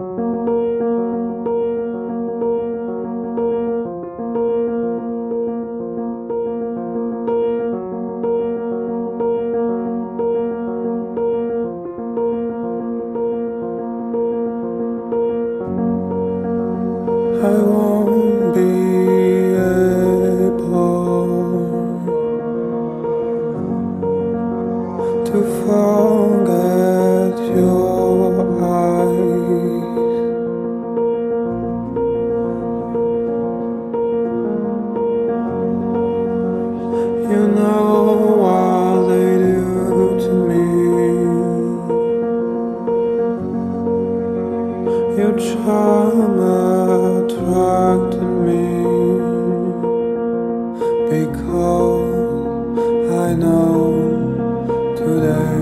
I won't be able to forget your eyes. You know what they do to me. Your charm attracted me, because I know today